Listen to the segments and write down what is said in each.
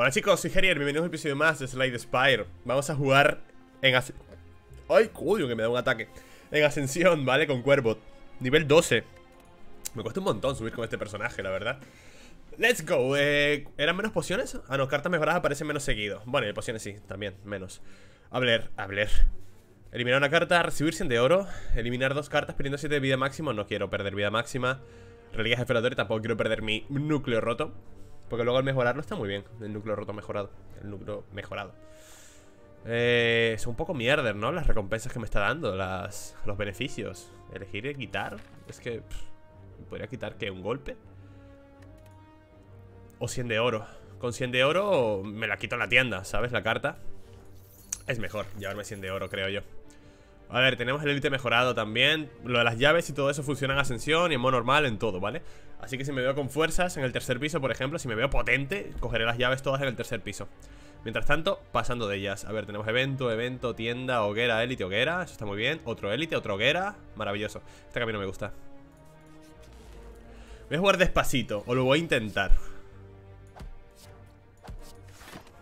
Hola chicos, soy Gerier, bienvenidos a un episodio más de Slay the Spire. Vamos a jugar en ¡ay, coño, que me da un ataque! En Ascensión, ¿vale? Con Cuervo, nivel 12. Me cuesta un montón subir con este personaje, la verdad. ¡Let's go! ¿Eran menos pociones? Ah, no, cartas mejoradas aparecen menos seguido. Bueno, y pociones sí, también, menos. A ver. Eliminar una carta, recibir 100 de oro. Eliminar dos cartas, perdiendo 7 de vida máximo. No quiero perder vida máxima. Reliquia de Feladora, tampoco quiero perder mi núcleo roto, porque luego al mejorarlo está muy bien. El núcleo roto mejorado. Son un poco mierder, ¿no? Las recompensas que me está dando, los beneficios. Elegir y quitar. Es que... ¿podría quitar qué? ¿Un golpe? O 100 de oro. Con 100 de oro me la quito en la tienda, ¿sabes? La carta. Es mejor llevarme 100 de oro, creo yo. A ver, tenemos el élite mejorado también. Lo de las llaves y todo eso funciona en Ascensión y en modo normal, en todo, ¿vale? Así que si me veo con fuerzas en el tercer piso, por ejemplo, si me veo potente, cogeré las llaves todas en el tercer piso. Mientras tanto, pasando de ellas. A ver, tenemos evento, tienda, hoguera, élite, hoguera. Eso está muy bien. Otro élite, otra hoguera. Maravilloso. Este camino me gusta. Voy a jugar despacito, o lo voy a intentar.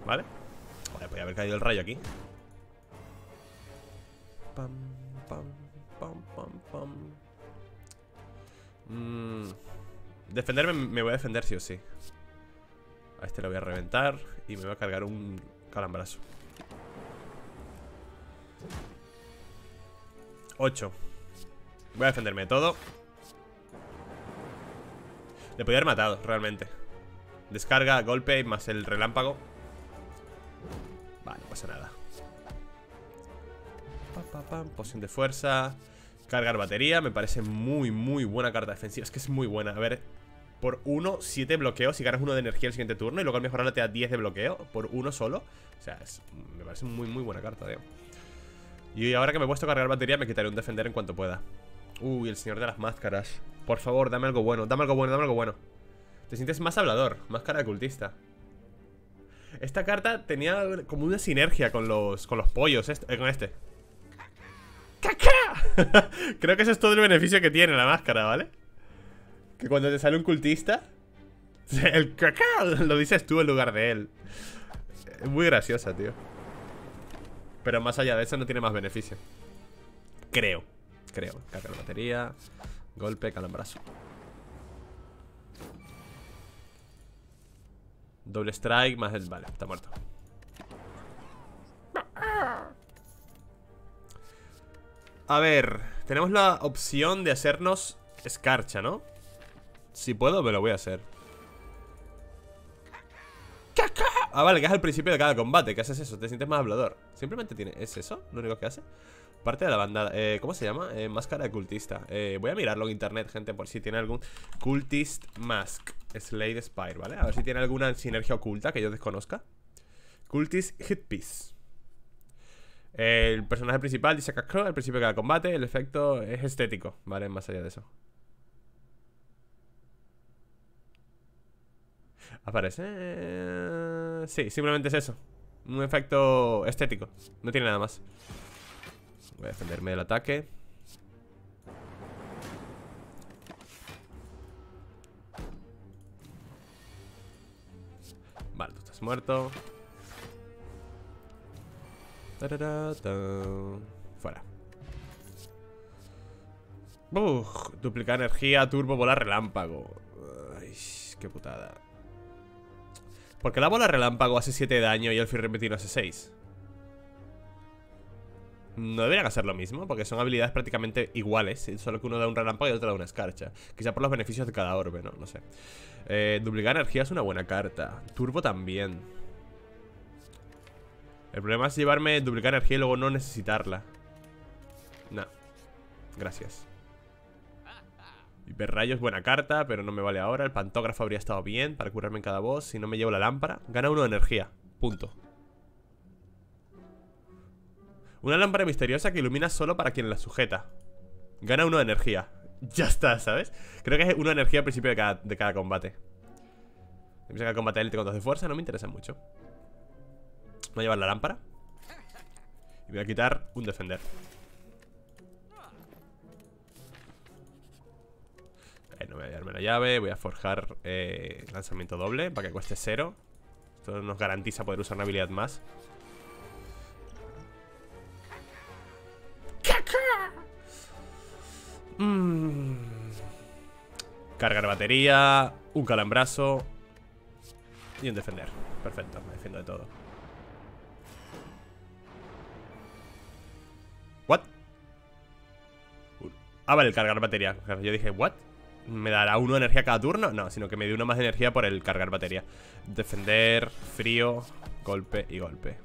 ¿Vale? Vale, podría haber caído el rayo aquí. Pam, pam, pam, pam, pam. Defenderme, me voy a defender sí o sí. A este lo voy a reventar y me voy a cargar un calambrazo. 8. Voy a defenderme de todo. Le podía haber matado, realmente. Descarga, golpe más el relámpago. Vale, no pasa nada. Poción de fuerza. Cargar batería, me parece muy, muy buena carta defensiva. Es que es muy buena, a ver. Por 1, 7 bloqueos, si ganas 1 de energía el siguiente turno. Y luego al mejorarla te da 10 de bloqueo por 1 solo. O sea, me parece muy, muy buena carta, tío. Y ahora que me he puesto a cargar batería, me quitaré un defender en cuanto pueda. Uy, el señor de las máscaras. Por favor, dame algo bueno, dame algo bueno, dame algo bueno. Te sientes más hablador, máscara de cultista. Esta carta tenía como una sinergia con los pollos, con este. ¡Caca! Creo que eso es todo el beneficio que tiene la máscara, ¿vale? Que cuando te sale un cultista, el caca lo dices tú en lugar de él. Es muy graciosa, tío. Pero más allá de eso no tiene más beneficio. Creo. Carga la batería. Golpe, calambrazo. Doble strike más el... vale, está muerto. A ver, tenemos la opción de hacernos escarcha, ¿no? Si puedo, me lo voy a hacer. Ah, vale, que es al principio de cada combate. ¿Qué haces eso? Te sientes más hablador. Simplemente tiene... ¿es eso lo único que hace? Parte de la bandada. ¿Cómo se llama? Máscara de cultista. Voy a mirarlo en internet, gente, por si tiene algún... Cultist Mask Slay the Spire, ¿vale? A ver si tiene alguna sinergia oculta que yo desconozca. Cultist Hit Piece. El personaje principal dice casco al principio de cada combate. El efecto es estético, ¿vale? Más allá de eso. Aparece... sí, simplemente es eso. Un efecto estético. No tiene nada más. Voy a defenderme del ataque. Vale, tú estás muerto. Fuera. Duplicar energía, turbo, bola, relámpago. Ay, qué putada. ¿Por qué la bola relámpago hace 7 de daño y el fierro repentino hace 6? No deberían hacer lo mismo, porque son habilidades prácticamente iguales, solo que uno da un relámpago y el otro da una escarcha. Quizá por los beneficios de cada orbe, ¿no? No sé. Duplicar energía es una buena carta. Turbo también. El problema es llevarme duplicar energía y luego no necesitarla. No. Gracias. Hiperrayo es buena carta, pero no me vale ahora. El pantógrafo habría estado bien para curarme en cada boss. Si no me llevo la lámpara, gana 1 de energía. Punto. Una lámpara misteriosa que ilumina solo para quien la sujeta. Gana 1 de energía. Ya está, ¿sabes? Creo que es 1 de energía al principio de cada combate. Empieza cada combate élite con 2 de fuerza. No me interesa mucho. Voy a llevar la lámpara y voy a quitar un defender. No voy a llevarme la llave. Voy a forjar lanzamiento doble para que cueste 0. Esto nos garantiza poder usar una habilidad más. Cargar batería, un calambrazo y un defender. Perfecto, me defiendo de todo. ¿What? Ah, vale, el cargar batería. Yo dije, ¿what? ¿Me dará uno de energía cada turno? No, sino que me dio uno más de energía por el cargar batería. Defender, frío, golpe y golpe.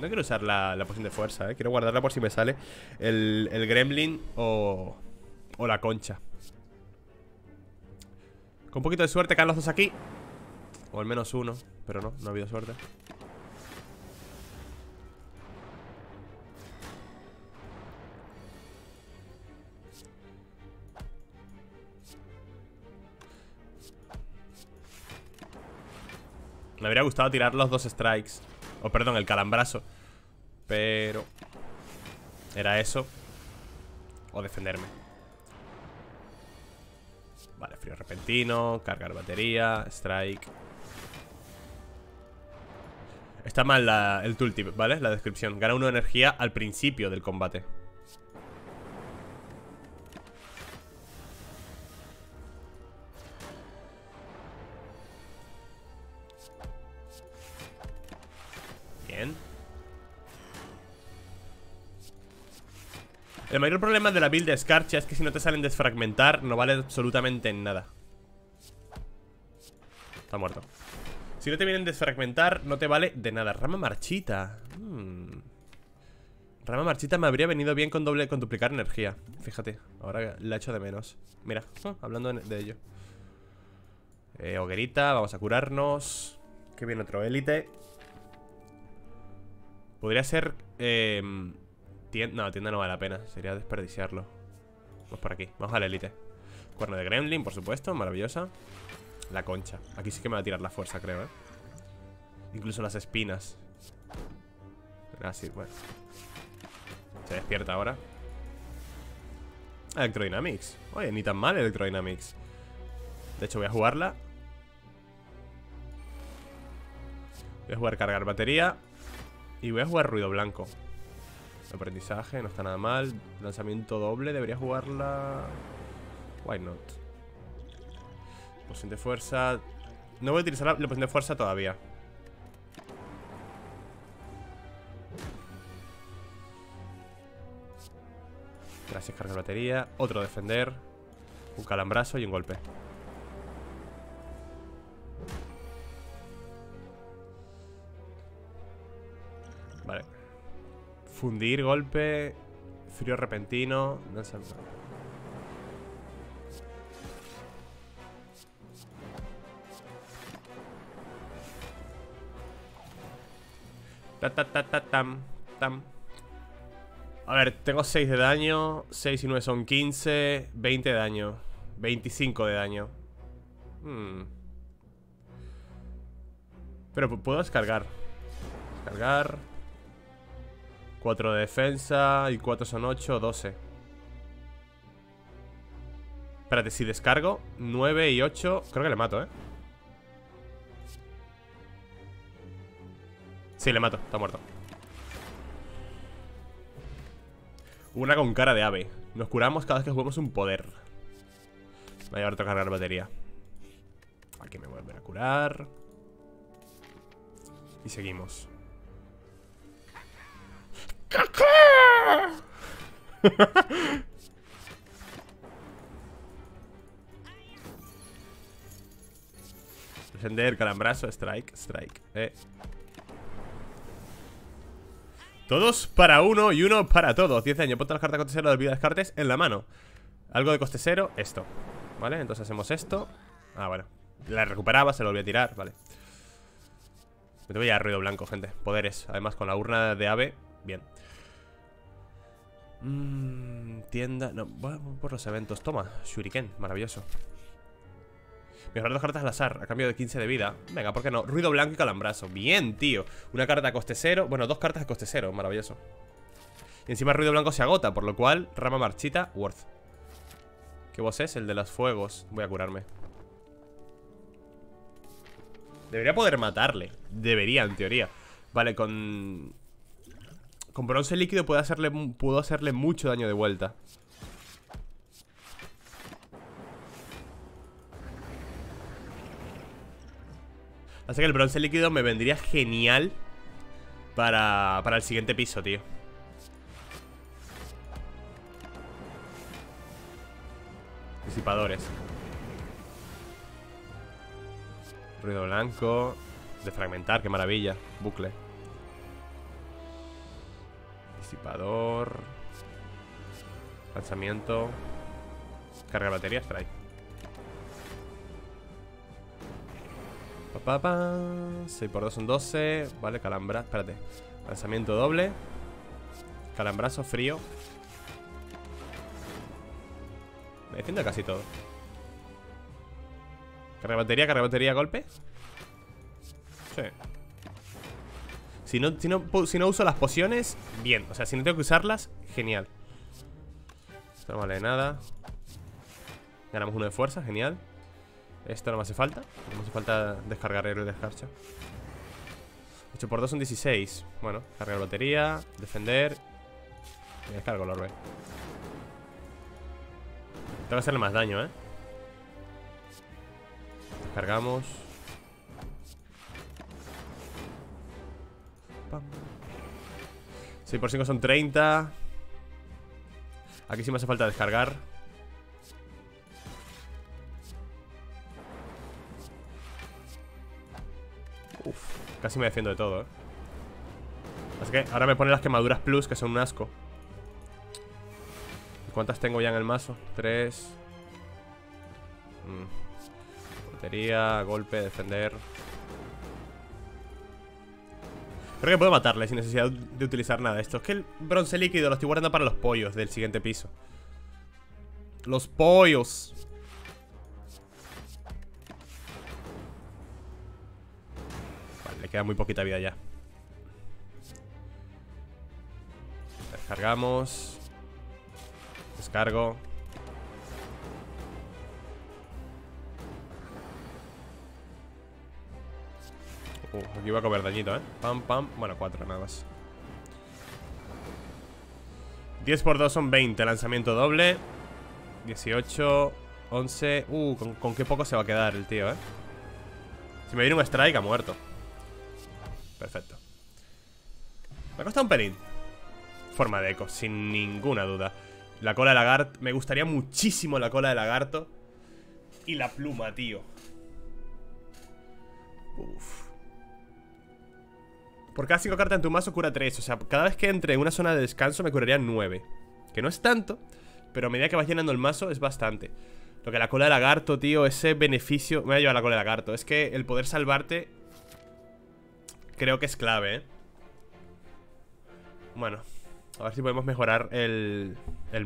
No quiero usar la poción de fuerza, quiero guardarla por si me sale el gremlin o la concha. Con un poquito de suerte caen los dos aquí. O al menos uno, pero no ha habido suerte. Me habría gustado tirar los dos strikes. O perdón, el calambrazo. Pero era eso o defenderme. Vale, frío repentino, cargar batería, strike. Está mal el tooltip, ¿vale? La descripción. Gana uno de energía al principio del combate. El mayor problema de la build de Scarcha es que si no te salen desfragmentar, no vale absolutamente nada. Está muerto. Si no te vienen desfragmentar, no te vale de nada. Rama marchita. Rama marchita me habría venido bien con duplicar energía. Fíjate, ahora la echo de menos. Mira, hablando de ello. Hoguerita, vamos a curarnos. Que viene otro élite. Podría ser... tienda no vale la pena, sería desperdiciarlo. Vamos por aquí, vamos al élite. Cuerno de gremlin, por supuesto, maravillosa. La concha, aquí sí que me va a tirar la fuerza, creo, Incluso las espinas. Ah, sí, bueno. Se despierta ahora. Electrodynamics. Oye, ni tan mal Electrodynamics. De hecho, voy a jugarla. Voy a jugar cargar batería. Y voy a jugar ruido blanco. Aprendizaje, no está nada mal. Lanzamiento doble, debería jugarla. Why not? Poción de fuerza. No voy a utilizar la poción de fuerza todavía. Gracias, carga de batería. Otro defender. Un calambrazo y un golpe. Vale. Fundir, golpe, frío repentino, lanzamiento. Tam. A ver, tengo 6 de daño, 6 y 9 son 15, 20 de daño, 25 de daño. Pero puedo descargar. Descargar. 4 de defensa y 4 son 8, 12. Espérate, si descargo 9 y 8, creo que le mato, Sí, le mato, está muerto. Una con cara de ave. Nos curamos cada vez que jugamos un poder. Me voy a llevar a cargar batería. Aquí me voy a volver a curar. Y seguimos. Defender, calambrazo, strike. Todos para uno y uno para todos. 10 años, ponte las cartas coste cero de vida de descartes en la mano. Algo de coste cero, esto. Vale, entonces hacemos esto. Ah, bueno, la recuperaba, se lo volví a tirar, vale. Me tengo ya ruido blanco, gente. Poderes, además con la urna de ave. Bien. Tienda. No, vamos por los eventos. Toma, shuriken, maravilloso. Mejorar dos cartas al azar, a cambio de 15 de vida. Venga, ¿por qué no? Ruido blanco y calambrazo. Bien, tío. Una carta a coste cero. Bueno, dos cartas a coste cero, maravilloso. Y encima ruido blanco se agota, por lo cual rama marchita, worth. ¿Qué boss es? El de los fuegos. Voy a curarme. Debería poder matarle. Debería, en teoría. Vale, con bronce líquido puedo hacerle mucho daño de vuelta. Así que el bronce líquido me vendría genial para el siguiente piso, tío. Disipadores. Ruido blanco. De fragmentar, qué maravilla. Bucle. Disipador. Lanzamiento. Carga de batería, strike. Pa, pa. 6 por 2 son 12. Vale, calambra, espérate. Lanzamiento doble. Calambrazo frío. Me defiendo casi todo. Carga batería, golpe. Sí. Si no uso las pociones, bien. O sea, si no tengo que usarlas, genial. Esto no vale nada. Ganamos uno de fuerza, genial. Esto no me hace falta. No me hace falta descargar héroe de escarcha. 8 por 2 son 16. Bueno, cargar batería. Defender. Y descargo el orbe. Tengo que hacerle más daño, ¿eh? Descargamos. Pam. 6 por 5 son 30. Aquí sí me hace falta descargar. Casi me defiendo de todo, ¿eh? Así que ahora me ponen las quemaduras plus, que son un asco. ¿Cuántas tengo ya en el mazo? 3. Batería, golpe, defender. Creo que puedo matarle sin necesidad de utilizar nada de esto. Es que el bronce líquido lo estoy guardando para los pollos del siguiente piso. Los pollos. Queda muy poquita vida ya. Descargamos. Descargo. Aquí va a comer dañito, ¿eh? Pam, pam. Bueno, 4 nada más. 10 por 2 son 20. Lanzamiento doble. 18, 11. Con qué poco se va a quedar el tío, ¿eh? Si me viene un strike, ha muerto. Perfecto. Me ha costado un pelín. Forma de eco, sin ninguna duda. La cola de lagarto. Me gustaría muchísimo la cola de lagarto. Y la pluma, tío. Uf. Por cada 5 cartas en tu mazo cura 3. O sea, cada vez que entre en una zona de descanso me curaría 9. Que no es tanto, pero a medida que vas llenando el mazo es bastante. Lo que la cola de lagarto, tío, ese beneficio. Me voy a llevar la cola de lagarto. Es que el poder salvarte creo que es clave, ¿eh? Bueno, a ver si podemos mejorar el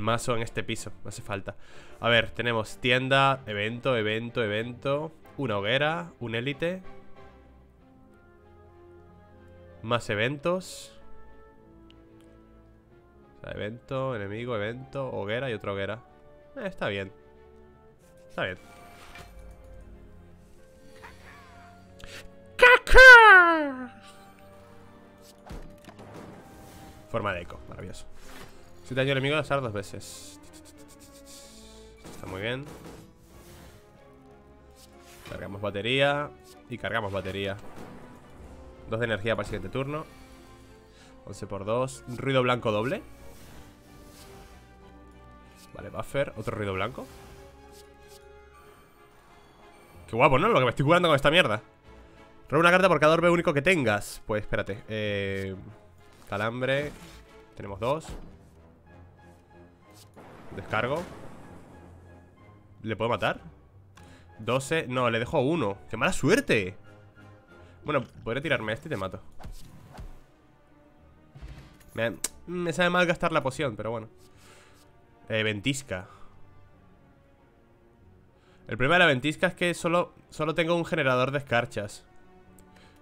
mazo en este piso. No hace falta. A ver, tenemos tienda, evento, evento, evento. Una hoguera, un élite. Más eventos. O sea, evento, enemigo, evento, hoguera y otra hoguera. Está bien. Está bien. ¡Caca! Forma de eco, maravilloso. Si daño al enemigo, lanzar 2 veces. Está muy bien. Cargamos batería. Y cargamos batería. 2 de energía para el siguiente turno. 11 por 2. Ruido blanco doble. Vale, buffer. Otro ruido blanco. Qué guapo, ¿no? Lo que me estoy jugando con esta mierda. Roba una carta por cada orbe único que tengas. Pues espérate. Calambre. Tenemos 2. Descargo. ¿Le puedo matar? 12. No, le dejo 1. ¡Qué mala suerte! Bueno, podré tirarme este y te mato. Me sabe mal gastar la poción, pero bueno. Ventisca. El problema de la ventisca es que solo tengo un generador de escarchas.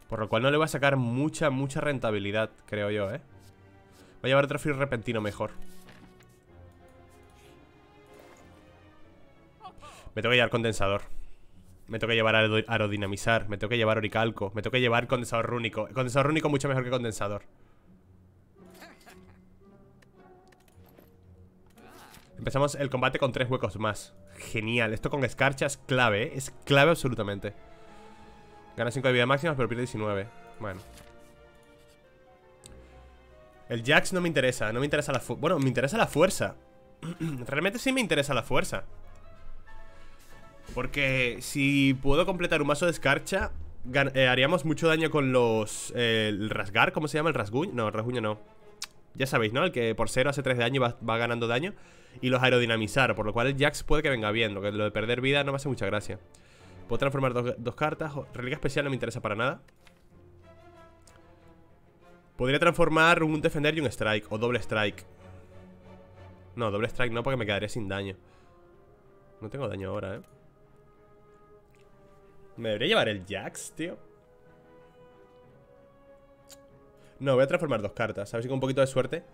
Por lo cual no le voy a sacar mucha rentabilidad, creo yo, ¿eh? Voy a llevar otro frío repentino mejor. Me tengo que llevar condensador. Me tengo que llevar aerodinamizar, me tengo que llevar oricalco, me tengo que llevar condensador rúnico. Condensador rúnico mucho mejor que condensador. Empezamos el combate con 3 huecos más. Genial, esto con escarcha es clave, ¿eh? Es clave absolutamente. Gana 5 de vida máxima, pero pierde 19. Bueno. El Jax no me interesa, no me interesa la fuerza. Bueno, me interesa la fuerza. Realmente sí me interesa la fuerza. Porque si puedo completar un mazo de escarcha, haríamos mucho daño con los... el rasgar, ¿cómo se llama? ¿El rasguño? No, el rasguño no. Ya sabéis, ¿no? El que por 0 hace 3 de daño y va ganando daño. Y los aerodinamizar, por lo cual el Jax puede que venga bien. Lo que lo de perder vida no me hace mucha gracia. Puedo transformar dos cartas. Reliquia especial no me interesa para nada. Podría transformar un defender y un strike. O doble strike. No, doble strike no, porque me quedaría sin daño. No tengo daño ahora, ¿eh? ¿Me debería llevar el Jax, tío? No, voy a transformar 2 cartas. A ver si con un poquito de suerte.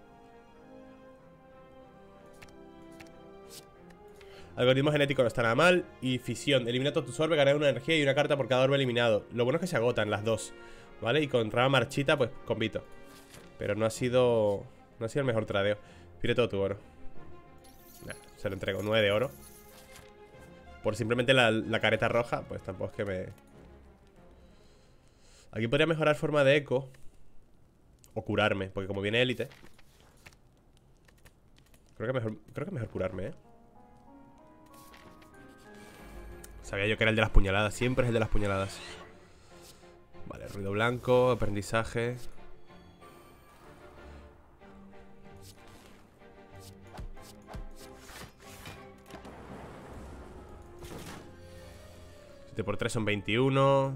Algoritmo genético no está nada mal. Y fisión, elimina todo tu orbe, ganar una energía y una carta por cada orbe eliminado. Lo bueno es que se agotan las dos, ¿vale? Y con rama marchita, pues, convito. Pero no ha sido el mejor tradeo. Pide todo tu oro. Nah, se lo entrego, 9 de oro. Por simplemente la careta roja, pues tampoco es que me... Aquí podría mejorar forma de eco. O curarme, porque como viene élite. Creo que mejor curarme, ¿eh? Sabía yo que era el de las puñaladas, siempre es el de las puñaladas. Vale, ruido blanco, aprendizaje. Por 3 son 21.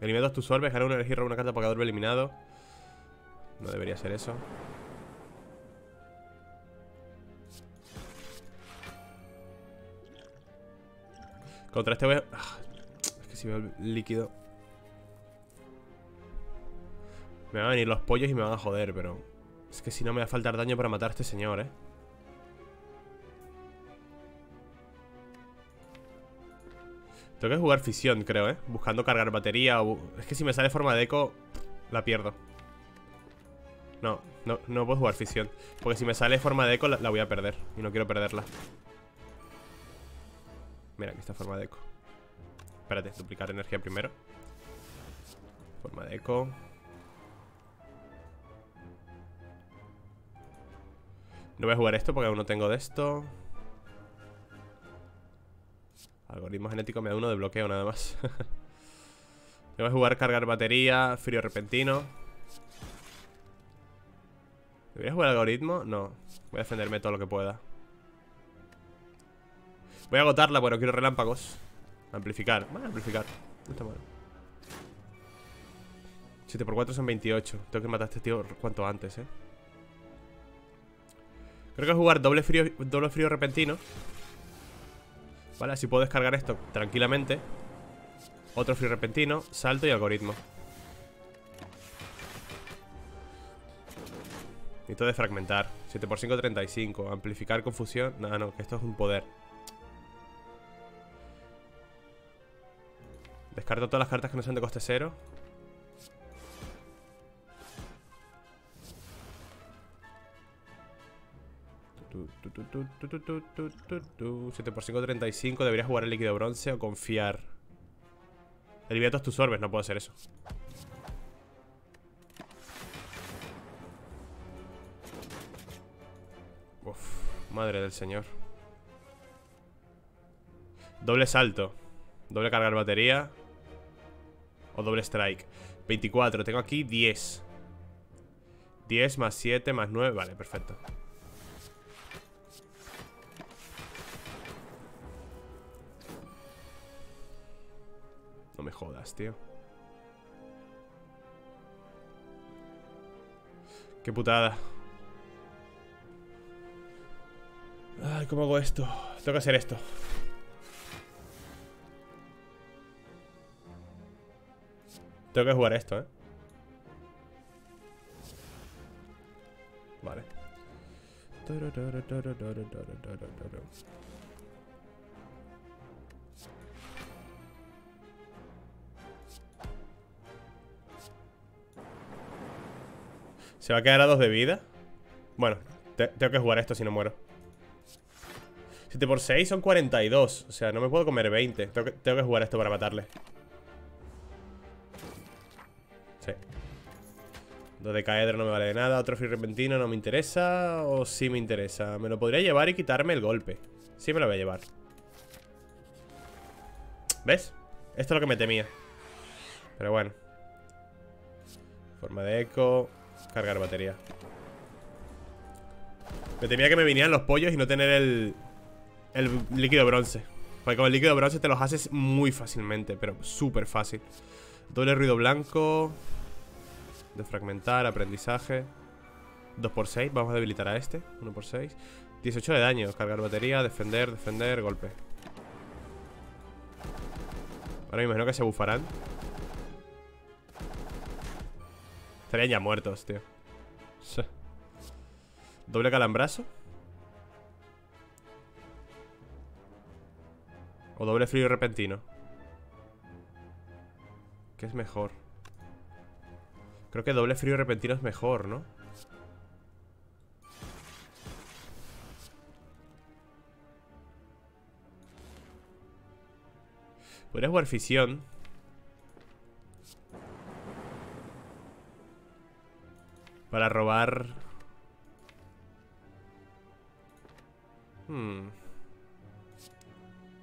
Elimina 2 tus orbes, gana una energía y roba una carta por cada orbe eliminado. No debería ser eso. Contra este voy a... Es que si veo el líquido me van a venir los pollos y me van a joder, pero... Es que si no me va a faltar daño para matar a este señor, ¿eh? Tengo que jugar fisión, creo, ¿eh? Buscando cargar batería o... Es que si me sale forma de eco, la pierdo. No puedo jugar fisión. Porque si me sale forma de eco, la voy a perder. Y no quiero perderla. Mira, aquí está forma de eco. Espérate, duplicar energía primero. Forma de eco. No voy a jugar esto porque aún no tengo de esto. Algoritmo genético me da 1 de bloqueo nada más. Voy a jugar cargar batería, frío repentino. ¿Debería jugar algoritmo? No. Voy a defenderme todo lo que pueda. Voy a agotarla, pero quiero relámpagos. Amplificar. Bueno, amplificar. No está mal. 7×4 son 28. Tengo que matar a este tío cuanto antes, eh. Creo que voy a jugar doble frío repentino. Vale, así puedo descargar esto tranquilamente. Otro frío repentino, salto y algoritmo. Necesito desfragmentar. 7×5, 35. Amplificar, confusión. No, no, que esto es un poder. Descarto todas las cartas que no sean de coste 0. Tu. 7×5, 35. Debería jugar el líquido bronce o confiar. Elimina todos tus orbes, no puedo hacer eso. Uf, madre del señor. Doble salto. Doble cargar batería. O doble strike. 24, tengo aquí 10. 10 más 7 más 9, vale, perfecto. No me jodas, tío. Qué putada. Ay, ¿cómo hago esto? Tengo que hacer esto. Tengo que jugar esto, ¿eh? Vale. Se va a quedar a 2 de vida. Bueno, tengo que jugar esto si no muero. 7 por 6 son 42. O sea, no me puedo comer 20. Tengo que jugar esto para matarle. Sí. 2 de caedro no me vale de nada. Otro free repentino no me interesa. O sí me interesa. Me lo podría llevar y quitarme el golpe. Sí me lo voy a llevar. ¿Ves? Esto es lo que me temía. Pero bueno. Forma de eco. Cargar batería. Me temía que me vinieran los pollos y no tener el líquido bronce. Porque con el líquido bronce te los haces muy fácilmente. Pero súper fácil. Doble ruido blanco. Desfragmentar, aprendizaje. 2 por 6, vamos a debilitar a este. 1 por 6, 18 de daño. Cargar batería, defender, defender, golpe. Ahora me imagino que se bufarán. Estarían ya muertos, tío. Doble calambrazo. O doble frío repentino. ¿Qué es mejor? Creo que doble frío repentino es mejor, ¿no? Podría jugar fisión. Para robar.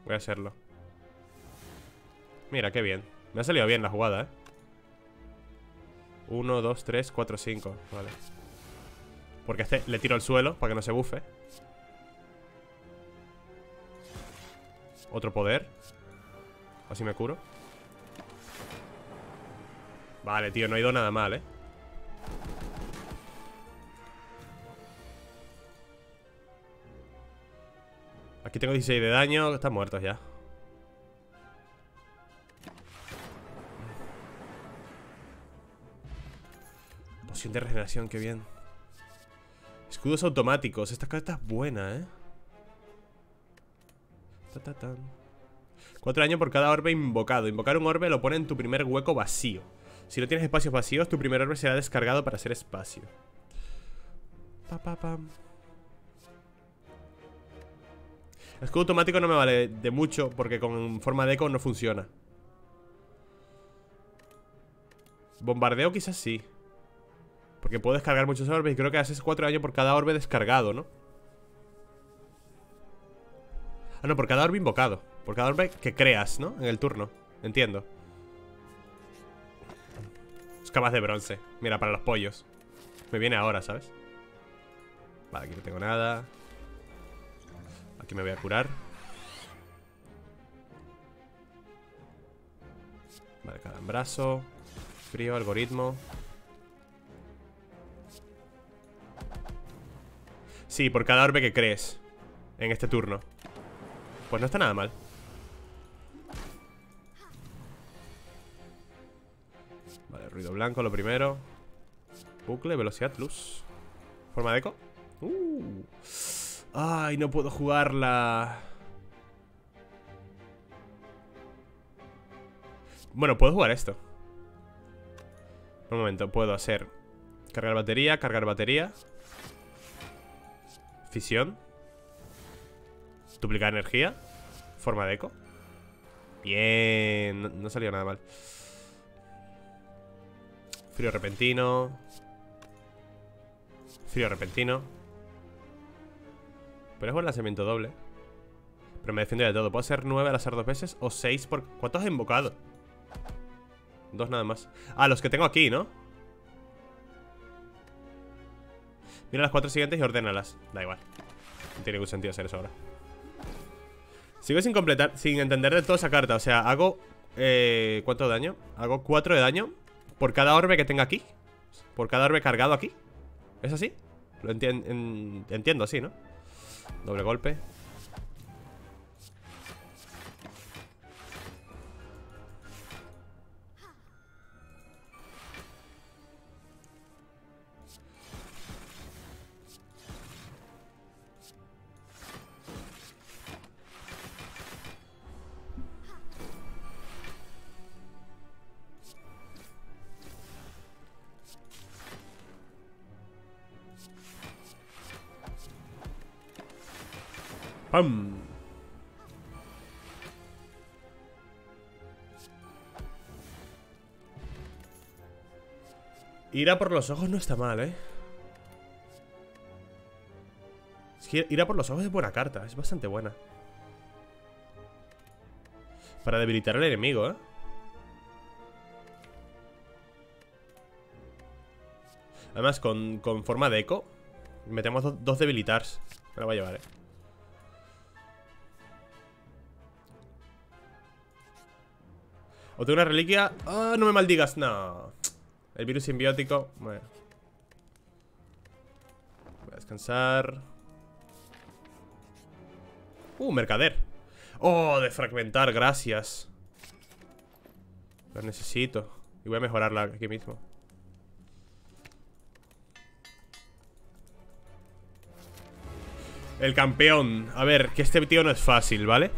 Voy a hacerlo. Mira, qué bien. Me ha salido bien la jugada, 1, 2, 3, 4, 5. Vale. Porque a este le tiro al suelo para que no se bufe. Otro poder. Así me curo. Vale, tío, no ha ido nada mal, Aquí tengo 16 de daño. Están muertos ya. Poción de regeneración, qué bien. Escudos automáticos. Esta carta es buena, Ta-ta-tan. 4 daño por cada orbe invocado. Invocar un orbe lo pone en tu primer hueco vacío. Si no tienes espacios vacíos, tu primer orbe será descargado para hacer espacio. Pa, pa, pam. Escudo automático no me vale de mucho porque con forma de eco no funciona. Bombardeo quizás sí. Porque puedo descargar muchos orbes y creo que haces 4 daño por cada orbe descargado, ¿no? Ah, no, por cada orbe invocado. Por cada orbe que creas, ¿no? En el turno. Entiendo. Escamas de bronce. Mira, para los pollos. Me viene ahora, ¿sabes? Vale, aquí no tengo nada. Aquí me voy a curar. Vale, calambrazo. Frío, algoritmo. Sí, por cada orbe que crees en este turno. Pues no está nada mal. Vale, ruido blanco lo primero. Bucle, velocidad, luz. Forma de eco. Ay, no puedo jugarla. Bueno, puedo jugar esto. Un momento, puedo hacer cargar batería, fisión, duplicar energía, forma de eco. Bien, no salió nada mal. Frío repentino. Pero es un lanzamiento doble. Pero me defiendo de todo. Puedo hacer 9 al azar 2 veces. O 6 por... ¿Cuántos has invocado? 2 nada más. Ah, los que tengo aquí, ¿no? Mira las 4 siguientes y ordénalas. Da igual. No tiene ningún sentido hacer eso ahora. Sigo sin completar, sin entender de todo esa carta. O sea, hago... ¿cuánto daño? Hago 4 de daño por cada orbe que tenga aquí. Por cada orbe cargado aquí. ¿Es así? Lo entiendo así, ¿no? Doble golpe. ¡Pam! Ir a por los ojos no está mal, ¿eh? Es que ir a por los ojos es buena carta. Es bastante buena para debilitar al enemigo, ¿eh? Además, con forma de eco metemos dos debilitars. Me la voy a llevar, ¿eh? O tengo una reliquia. ¡Ah, no me maldigas! No. El virus simbiótico. Bueno. Voy a descansar. Mercader. Oh, de fragmentar, gracias. Lo necesito. Y voy a mejorarla aquí mismo. El campeón. A ver, que este tío no es fácil, ¿vale?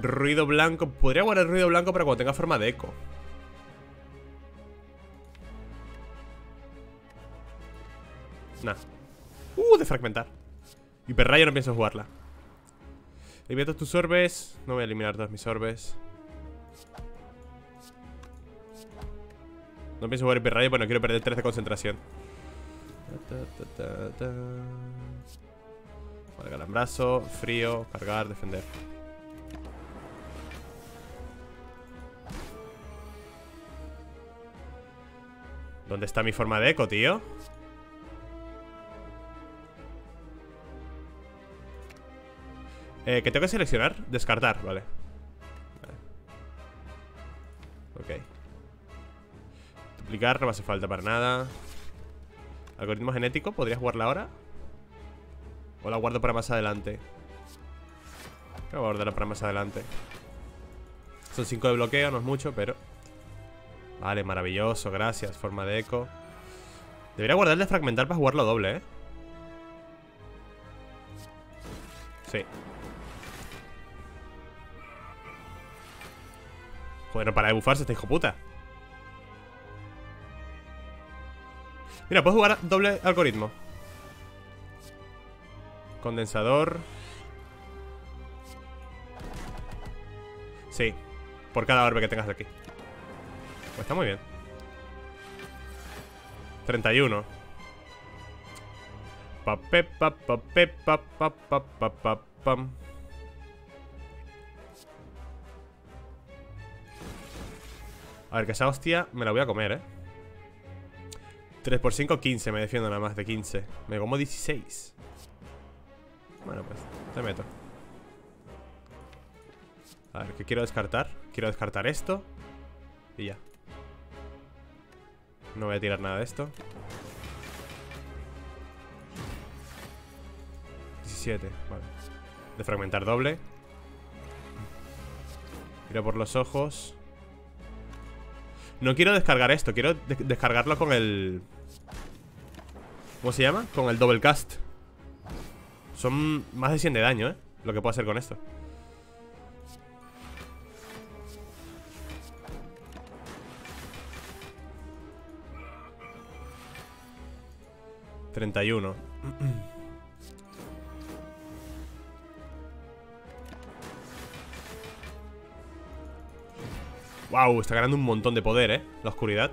Ruido blanco. Podría guardar ruido blanco para cuando tenga forma de eco. Nah. De fragmentar. Hiperrayo no pienso jugarla. Elimina todos tus orbes. No voy a eliminar todos mis orbes. No pienso jugar hiperrayo, pero no quiero perder 3 de concentración. Vale, calambrazo, frío, cargar, defender. ¿Dónde está mi forma de eco, tío? Que tengo que seleccionar, descartar, vale. Ok. Duplicar no me hace falta para nada. Algoritmo genético, ¿podría jugarla ahora? O la guardo para más adelante. Voy a guardarla para más adelante. Son 5 de bloqueo, no es mucho, pero... Vale, maravilloso, gracias, forma de eco. Debería guardar el de fragmentar para jugarlo doble, ¿eh? Sí. Joder, no para de bufarse este hijo puta. Mira, puedo jugar doble algoritmo. Condensador. Sí. Por cada orbe que tengas de aquí. Pues está muy bien. 31. A ver, que esa hostia me la voy a comer, ¿eh? 3 por 5, 15. Me defiendo nada más de 15. Me como 16. Bueno, pues, te meto. A ver, ¿qué quiero descartar? Quiero descartar esto. Y ya. No voy a tirar nada de esto. 17, vale. De fragmentar doble. Miro por los ojos. No quiero descargar esto. Quiero descargarlo con el... ¿Cómo se llama? Con el double cast. Son más de 100 de daño, ¿eh? Lo que puedo hacer con esto. ...31... Wow, está ganando un montón de poder, ¿eh? La oscuridad.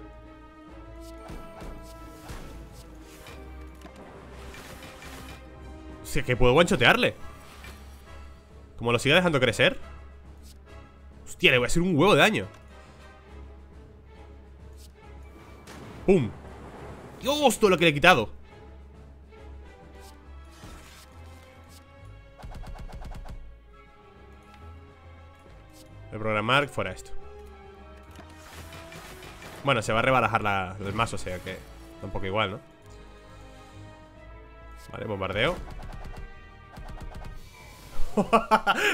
Si es que puedo guanchotearle. Como lo siga dejando crecer. Hostia, le voy a hacer un huevo de daño. ¡Pum! ¡Dios, todo lo que le he quitado! Reprogramar fuera esto. Bueno, se va a rebarajar el mazo, o sea que tampoco igual, ¿no? Vale, bombardeo.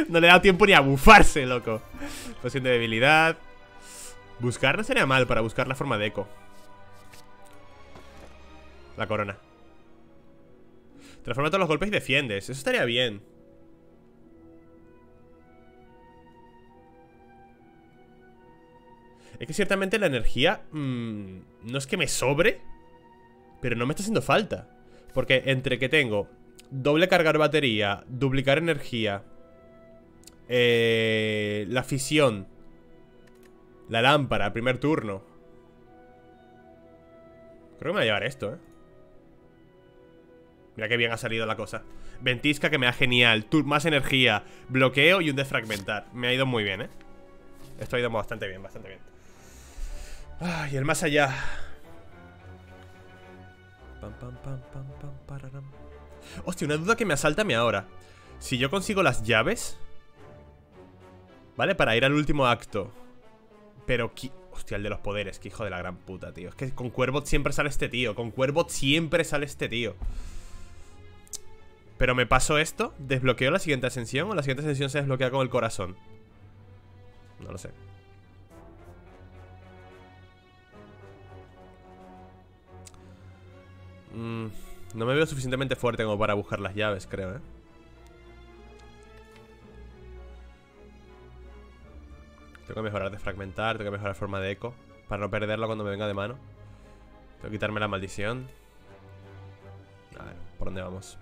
No le he dado tiempo ni a bufarse, loco. Poción de debilidad. Buscar no sería mal para buscar la forma de eco. La corona. Transforma todos los golpes y defiendes. Eso estaría bien. Es que ciertamente la energía no es que me sobre, pero no me está haciendo falta. Porque entre que tengo Doble cargar batería, duplicar energía, la fisión, la lámpara, primer turno. Creo que me va a llevar esto, eh. Mira que bien ha salido la cosa. Ventisca que me da genial, más energía, bloqueo y un desfragmentar. Me ha ido muy bien, eh. Esto ha ido bastante bien, bastante bien. Ah, y el más allá. Pam, pam, pam, pam, pam, pararam. Hostia, una duda que me asalta a mí ahora. Si yo consigo las llaves, ¿vale? Para ir al último acto. Pero hostia, el de los poderes, que hijo de la gran puta, tío. Es que con Cuervo siempre sale este tío. Con Cuervo siempre sale este tío. Pero me paso esto. ¿Desbloqueo la siguiente ascensión? ¿O la siguiente ascensión se desbloquea con el corazón? No lo sé. No me veo suficientemente fuerte como para buscar las llaves, creo, ¿eh? Tengo que mejorar de fragmentar, tengo que mejorar forma de eco para no perderla cuando me venga de mano. Tengo que quitarme la maldición. A ver, ¿por dónde vamos?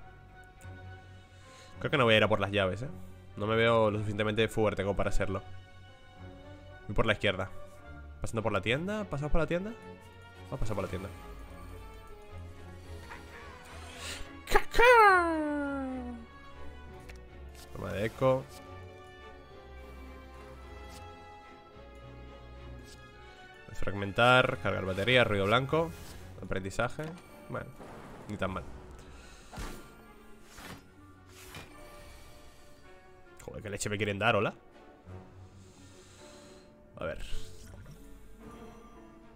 Creo que no voy a ir a por las llaves, ¿eh? No me veo lo suficientemente fuerte como para hacerlo. Voy por la izquierda. Pasando por la tienda, ¿pasamos por la tienda? Vamos a pasar por la tienda. Toma de eco. Desfragmentar, cargar batería, ruido blanco. Aprendizaje. Bueno, ni tan mal. Joder, qué leche me quieren dar, hola. A ver,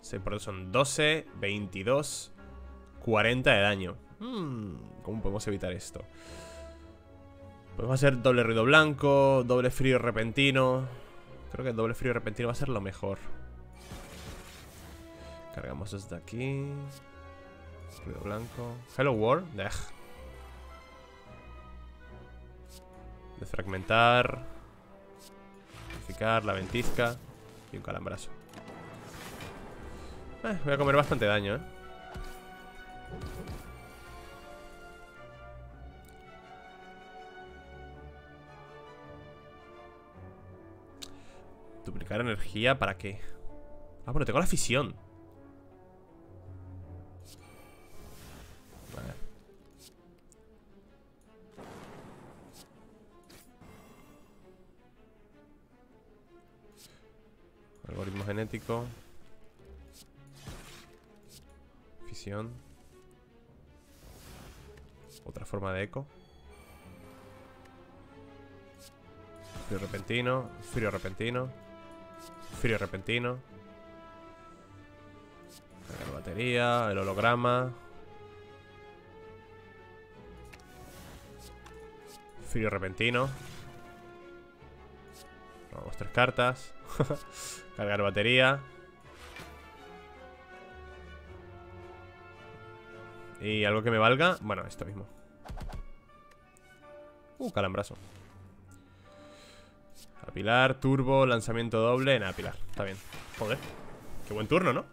6 por 2 son 12, 22, 40 de daño. ¿Cómo podemos evitar esto? Podemos hacer doble ruido blanco, doble frío repentino. Creo que el doble frío repentino va a ser lo mejor. Cargamos desde aquí. Ruido blanco. Hello World. Desfragmentar. Modificar la ventisca. Y un calambrazo. Voy a comer bastante daño, eh. Duplicar energía, ¿para qué? Ah, bueno, tengo la fisión. Vale. Algoritmo genético. Fisión. Otra forma de eco. Frío repentino. Frío repentino. Frío repentino. Cargar batería, el holograma. Frío repentino. Vamos, 3 cartas. Cargar batería. Y algo que me valga. Bueno, esto mismo. Calambrazo. Apilar, turbo, lanzamiento doble. Nada, apilar, está bien. Joder, qué buen turno, ¿no?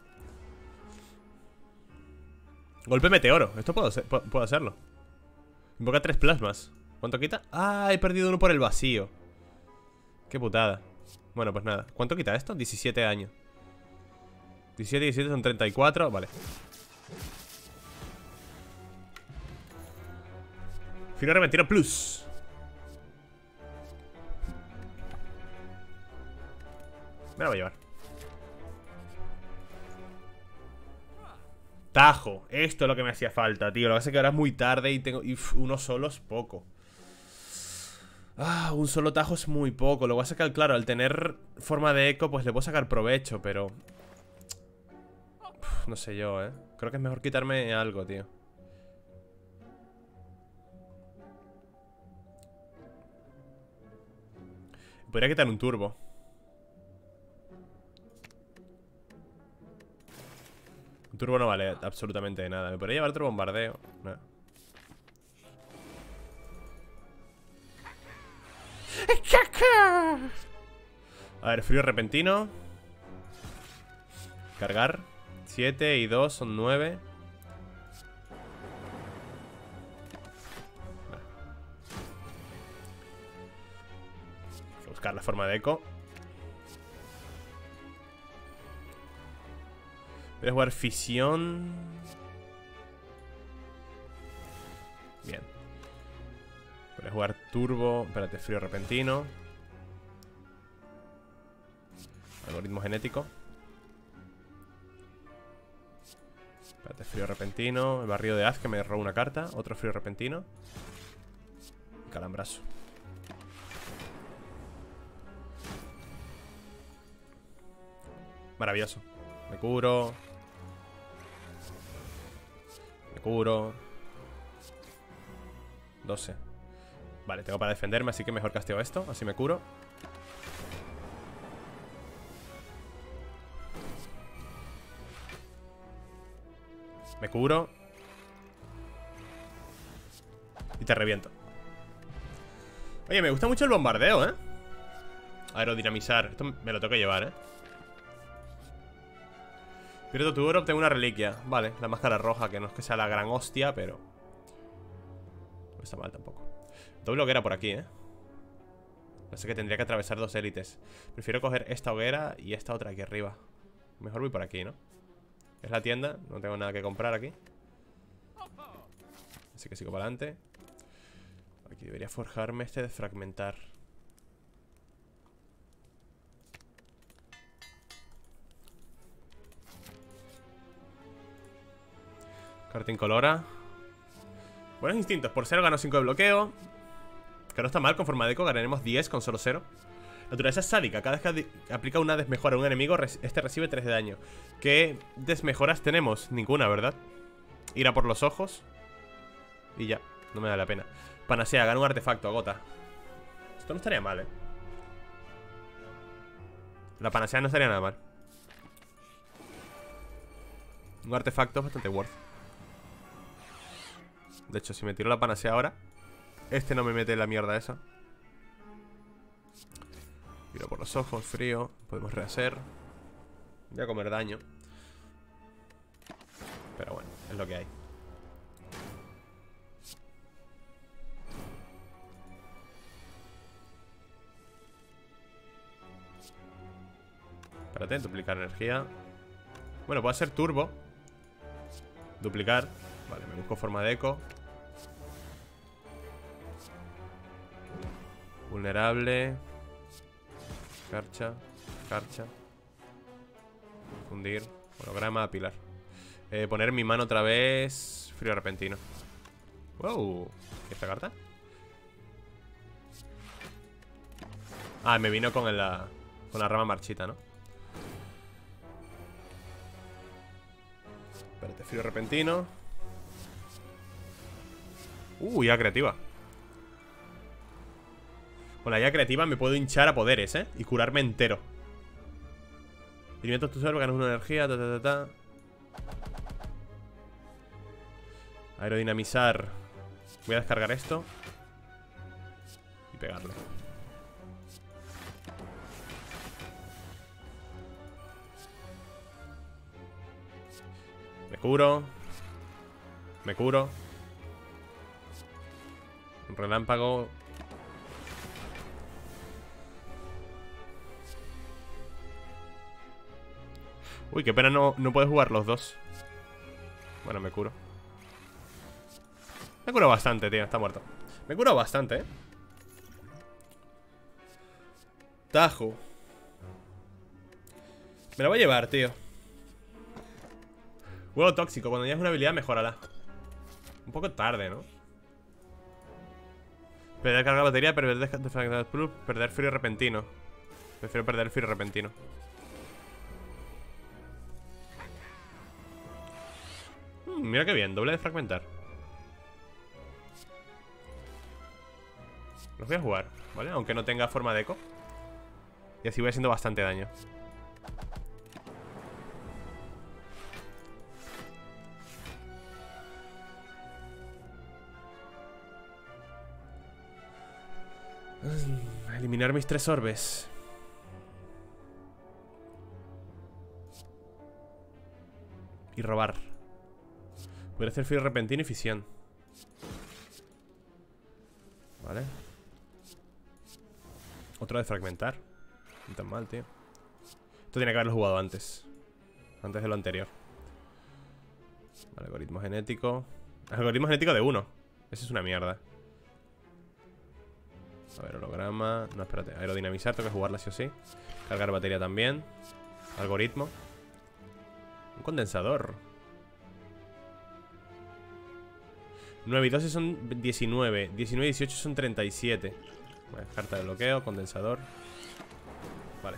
Golpe meteoro, esto puedo hacerlo. Invoca 3 plasmas. ¿Cuánto quita? Ah, he perdido uno por el vacío. Qué putada. Bueno, pues nada, ¿cuánto quita esto? 17 daño. 17 y 17 son 34, vale. Fino repentino plus. Me la voy a llevar. Tajo. Esto es lo que me hacía falta, tío. Lo que pasa es que ahora es muy tarde y tengo... uno solo es poco. Ah, un solo tajo es muy poco. Lo voy a sacar, claro, al tener forma de eco, pues le puedo sacar provecho, pero... no sé yo, eh. Creo que es mejor quitarme algo, tío. Podría quitar un turbo. Turbo no vale absolutamente de nada. Me podría llevar otro bombardeo. No. A ver, frío repentino. Cargar. 7 y 2 son 9. buscar la forma de eco. Voy a jugar fisión. Bien. Voy a jugar turbo. Espérate, frío repentino. Algoritmo genético. Espérate, frío repentino. El barrido de haz que me robó una carta. Otro frío repentino. Y calambrazo. Maravilloso. Me curo. Me curo. 12. Vale, tengo para defenderme, así que mejor casteo esto. Así me curo. Me curo. Y te reviento. Oye, me gusta mucho el bombardeo, ¿eh? Aerodinamizar. Esto me lo tengo que llevar, ¿eh? Pierdo tu oro, obtengo una reliquia. Vale, la máscara roja, que no es que sea la gran hostia, pero no está mal tampoco. Doble hoguera por aquí, ¿eh? No sé, que tendría que atravesar dos élites. Prefiero coger esta hoguera y esta otra aquí arriba. Mejor voy por aquí, ¿no? Es la tienda, no tengo nada que comprar aquí. Así que sigo para adelante. Aquí debería forjarme este de fragmentar. Carta incolora. Buenos instintos. Por 0 gano 5 de bloqueo. Que no está mal, con forma de eco ganaremos 10 con solo 0. Naturaleza sádica. Cada vez que aplica una desmejora a un enemigo, este recibe 3 de daño. ¿Qué desmejoras tenemos? Ninguna, ¿verdad? Ir a por los ojos. Y ya, no me da la pena. Panacea, gana un artefacto, agota. Esto no estaría mal, ¿eh? La panacea no estaría nada mal. Un artefacto es bastante worth. De hecho, si me tiro la panacea ahora, este no me mete la mierda esa. Tiro por los ojos, frío. Podemos rehacer. Voy a comer daño. Pero bueno, es lo que hay. Espérate, duplicar energía. Bueno, puedo hacer turbo. Duplicar. Vale, me busco forma de eco. Vulnerable. Carcha. Carcha. Fundir. Holograma, pilar. Poner mi mano otra vez. Frío repentino. Wow. ¿Y esta carta? Ah, me vino con la rama marchita, ¿no? Espérate, frío repentino. Ya creativa. Con la ya creativa me puedo hinchar a poderes, ¿eh? Y curarme entero. Alimentas tu salvo, ganas una energía. Aerodinamizar. Voy a descargar esto y pegarlo. Me curo. Me curo. Relámpago. Uy, qué pena no puedes jugar los dos. Bueno, me curo. Me curo bastante, tío, está muerto. Me curo bastante, ¿eh? Tajo. Me la voy a llevar, tío. Huevo tóxico, cuando ya es una habilidad, mejórala. Un poco tarde, ¿no? Perder carga de batería, perder frío repentino. Prefiero perder frío repentino. Mira qué bien, doble de fragmentar. Los voy a jugar, ¿vale? Aunque no tenga forma de eco. Y así voy haciendo bastante daño. Eliminar mis 3 orbes. Y robar. Podría hacer frío repentino y fisión. Vale. Otra de fragmentar. No tan mal, tío. Esto tiene que haberlo jugado antes. Antes de lo anterior. Vale, algoritmo genético. Algoritmo genético de 1. Esa es una mierda. A ver, holograma. No, espérate. Aerodinamizar, tengo que jugarla sí o sí. Cargar batería también. Algoritmo. Un condensador. 9 y 12 son 19. 19 y 18 son 37. Bueno, carta de bloqueo, condensador. Vale.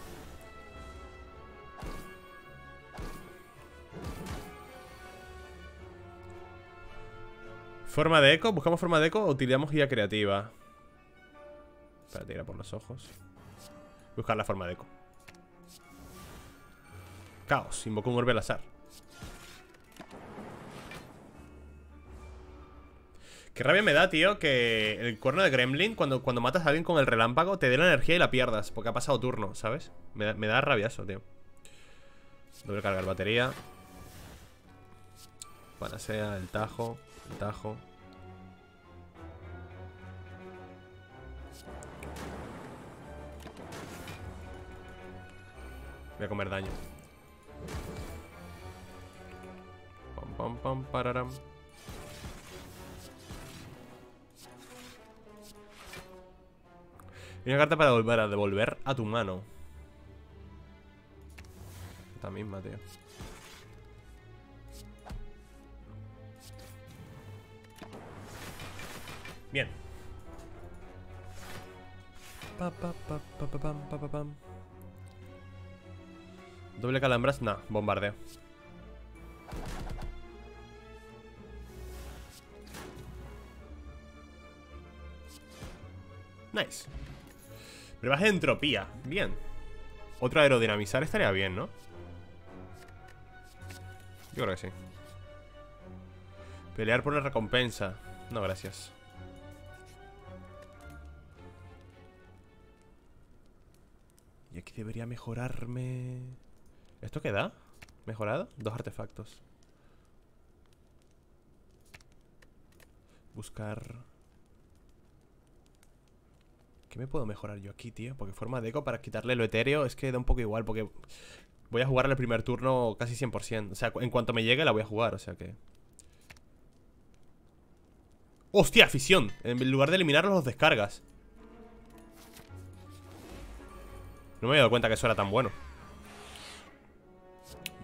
¿Forma de eco? ¿Buscamos forma de eco o utilizamos guía creativa? Espérate, ir a por los ojos. Buscar la forma de eco. Caos, invocó un orbe al azar. Qué rabia me da, tío, que el cuerno de Gremlin, cuando matas a alguien con el relámpago, te dé la energía y la pierdas, porque ha pasado turno, ¿sabes? Me da rabiazo, tío. Doble cargar batería. Panacea, el tajo. El tajo. Voy a comer daño. Pam, pam, pam, pararam. Y una carta para devolver a tu mano. Esta misma, tío. Bien. Pa, pa, pa, pa, pa, pam, pa, pa, pam. Doble calambras, nah, bombardeo. Nice. Rebaja de entropía, bien. Otro aerodinamizar estaría bien, ¿no? Yo creo que sí. Pelear por la recompensa. No, gracias. Y aquí debería mejorarme. ¿Esto qué da? ¿Mejorado? 2 artefactos. Buscar. ¿Qué me puedo mejorar yo aquí, tío? Porque forma de eco para quitarle lo etéreo es que da un poco igual, porque voy a jugar el primer turno casi 100%. O sea, en cuanto me llegue la voy a jugar, o sea que... ¡Hostia! Fisión. En lugar de eliminarlos, los descargas. No me había dado cuenta que eso era tan bueno.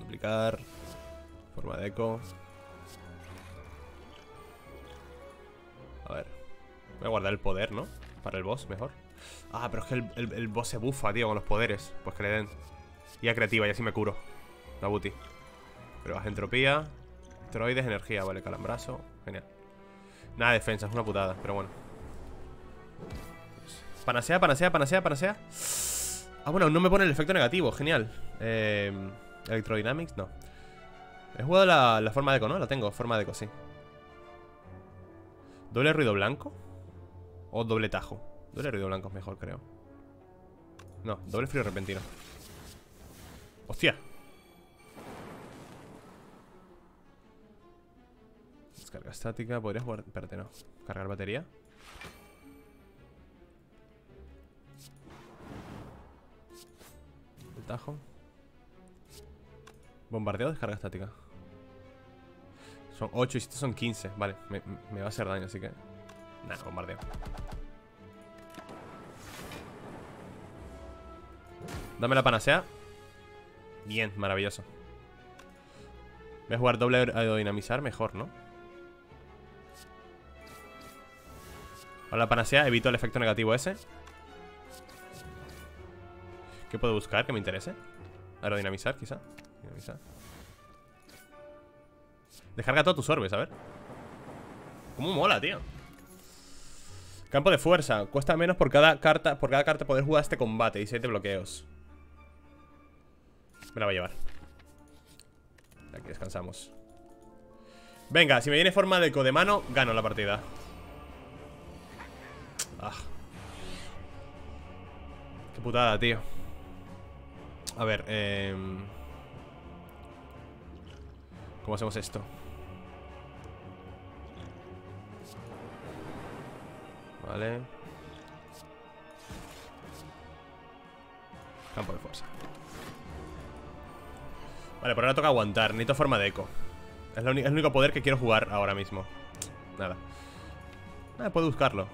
Duplicar. Forma de eco. A ver. Voy a guardar el poder, ¿no? Para el boss, mejor. Ah, pero es que el boss se bufa, tío, con los poderes. Pues que le den. Y a creativa, y así me curo. La booty. Pero baja entropía. Esteroides, energía, vale, calambrazo. Genial. Nada de defensa, es una putada, pero bueno. Panacea, panacea, panacea, panacea. Ah, bueno, no me pone el efecto negativo, genial. Electrodynamics, no. He jugado la forma de eco, ¿no? La tengo, forma de eco, sí. Doble ruido blanco. O doble tajo. Doble ruido blanco es mejor, creo. No, doble frío repentino. ¡Hostia! Descarga estática. Podrías guardar... Espérate, no. Cargar batería. El tajo. Bombardeo, descarga estática. Son 8 y 7 son 15. Vale, me va a hacer daño, así que... Nada, bombardeo. Dame la panacea. Bien, maravilloso. Voy a jugar doble aerodinamizar, mejor, ¿no? Ahora la panacea, evito el efecto negativo ese. ¿Qué puedo buscar que me interese? Aerodinamizar, quizá. Dinamizar. Descarga todos tus orbes, a ver. ¿Cómo mola, tío? Campo de fuerza. Cuesta menos por cada carta poder jugar este combate. 17 bloqueos. Me la voy a llevar. Aquí descansamos. Venga, si me viene forma de eco de mano, gano la partida. Ah. Qué putada, tío. A ver, ¿cómo hacemos esto? Vale. Campo de fuerza. Vale, por ahora toca aguantar. Necesito forma de eco. Es el único poder que quiero jugar ahora mismo. Nada. Nada, puedo buscarlo.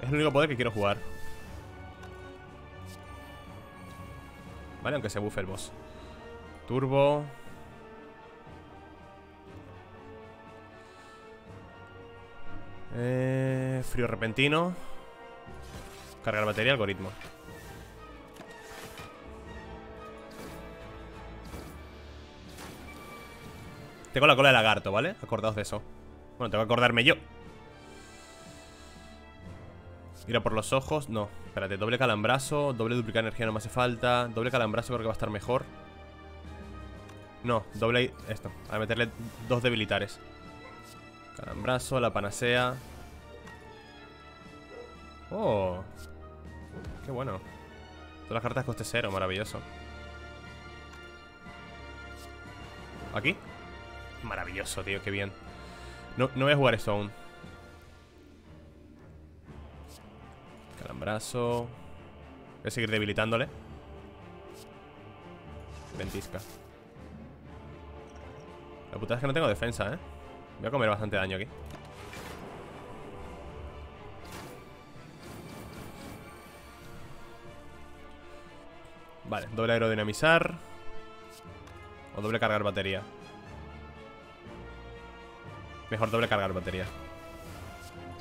Es el único poder que quiero jugar. Vale, aunque se bufe el boss. Turbo. Frío repentino. Cargar batería, algoritmo. Tengo la cola de lagarto, ¿vale? Acordaos de eso. Bueno, tengo que acordarme yo. Mira por los ojos. No, espérate, doble calambrazo. Doble duplicar energía no me hace falta. Doble calambrazo creo que va a estar mejor. No, doble... Esto, a meterle dos debilitares. Calambrazo, la panacea. Oh, qué bueno. Todas las cartas coste cero, maravilloso. ¿Aquí? Maravilloso, tío, qué bien. No voy a jugar esto aún. Calambrazo. Voy a seguir debilitándole. Ventisca. La putada es que no tengo defensa, eh. Voy a comer bastante daño aquí. Vale, doble aerodinamizar. O doble cargar batería. Mejor doble cargar batería.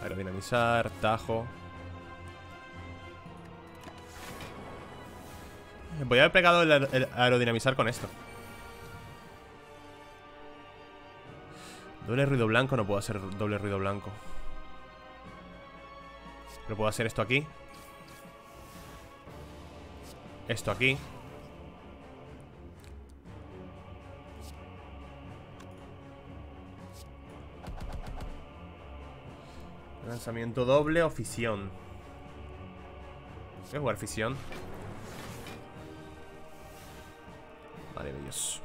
Aerodinamizar, tajo. Voy a haber pegado el aerodinamizar con esto. Doble ruido blanco, no puedo hacer doble ruido blanco. Pero puedo hacer esto aquí. Esto aquí. Lanzamiento doble o fisión. Voy a jugar fisión. Vale, bellos.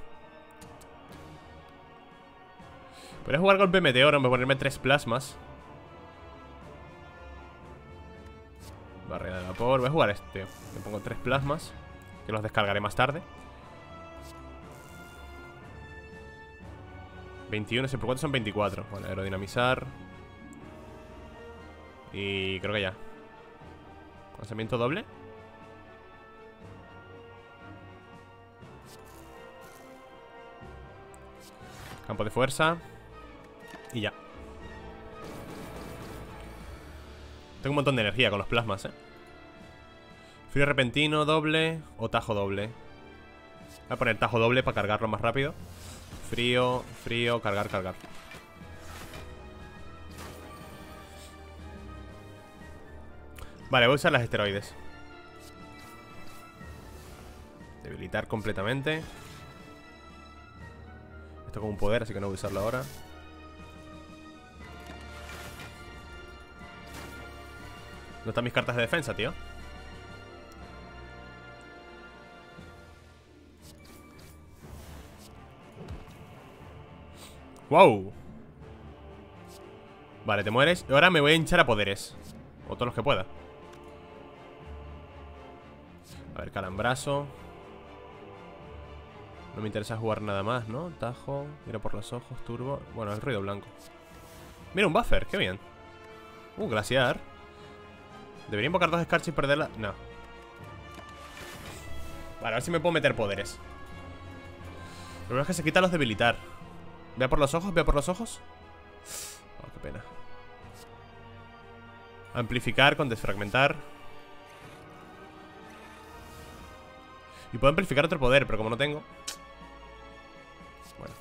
Podría jugar golpe meteoro, voy a ponerme 3 plasmas. Barrera de vapor, voy a jugar este. Me pongo 3 plasmas, que los descargaré más tarde. 21, ese por 4 son 24. Vale, aerodinamizar. Y creo que ya. Lanzamiento doble. Campo de fuerza. Y ya. Tengo un montón de energía con los plasmas, eh. Frío repentino, doble. O tajo doble. Voy a poner tajo doble para cargarlo más rápido. Frío, frío, cargar, cargar. Vale, voy a usar las esteroides. Debilitar completamente. Esto con un poder, así que no voy a usarlo ahora. ¿Dónde están mis cartas de defensa, tío? ¡Wow! Vale, te mueres. Y ahora me voy a hinchar a poderes. O todos los que pueda. A ver, calambrazo. No me interesa jugar nada más, ¿no? Tajo, miro por los ojos, turbo. Bueno, el ruido blanco. Mira, un buffer, qué bien. Glaciar. Debería invocar 2 escarchis y perderla. No. Vale, a ver si me puedo meter poderes. Lo primero es que se quita los debilitar. Vea por los ojos, vea por los ojos. Oh, qué pena. Amplificar con desfragmentar. Y puedo amplificar otro poder, pero como no tengo. Bueno.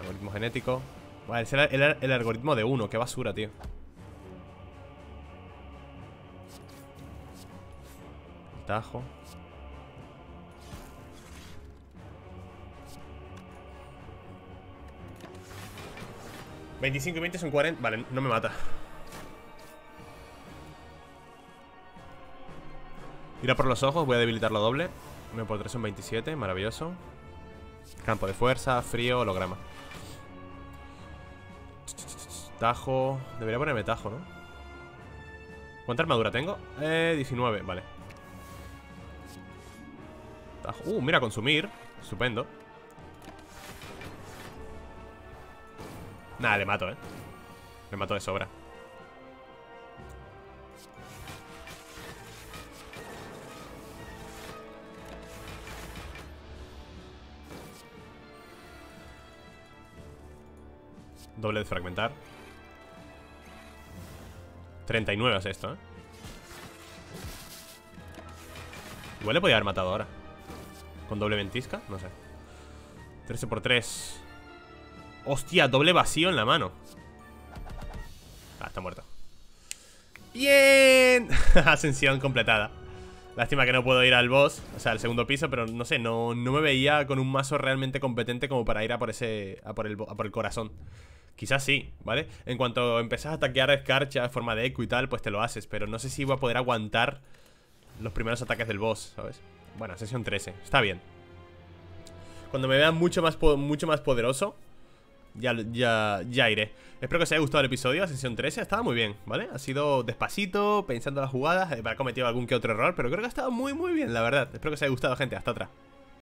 Algoritmo genético. Vale, es el algoritmo de 1. Qué basura, tío. Tajo. ¿25 y 20 son 40? Vale, no me mata. Tira por los ojos, voy a debilitarlo doble. 1 por 3 son 27, maravilloso. Campo de fuerza, frío, holograma. Tajo. Debería ponerme tajo, ¿no? ¿Cuánta armadura tengo? 19, vale. abajo. Mira, consumir. Estupendo. Nada, le mato, eh. Le mato de sobra. Doble de fragmentar. 39 es esto, eh. Igual le podía haber matado ahora. ¿Con doble ventisca? No sé. 13×3. Hostia, doble vacío en la mano. Ah, está muerto. Bien. Ascensión completada. Lástima que no puedo ir al boss, o sea, al segundo piso. Pero no sé, no me veía con un mazo realmente competente como para ir a por ese, a por el corazón. Quizás sí, ¿vale? En cuanto empezás a ataquear escarcha en forma de eco y tal, pues te lo haces. Pero no sé si iba a poder aguantar los primeros ataques del boss, ¿sabes? Bueno, Ascensión 13, está bien. Cuando me vean mucho más poderoso, ya iré. Espero que os haya gustado el episodio. Ascensión 13 ha estado muy bien, ¿vale? Ha sido despacito, pensando las jugadas. Ha cometido algún que otro error, pero creo que ha estado muy bien, la verdad. Espero que os haya gustado, gente. Hasta otra.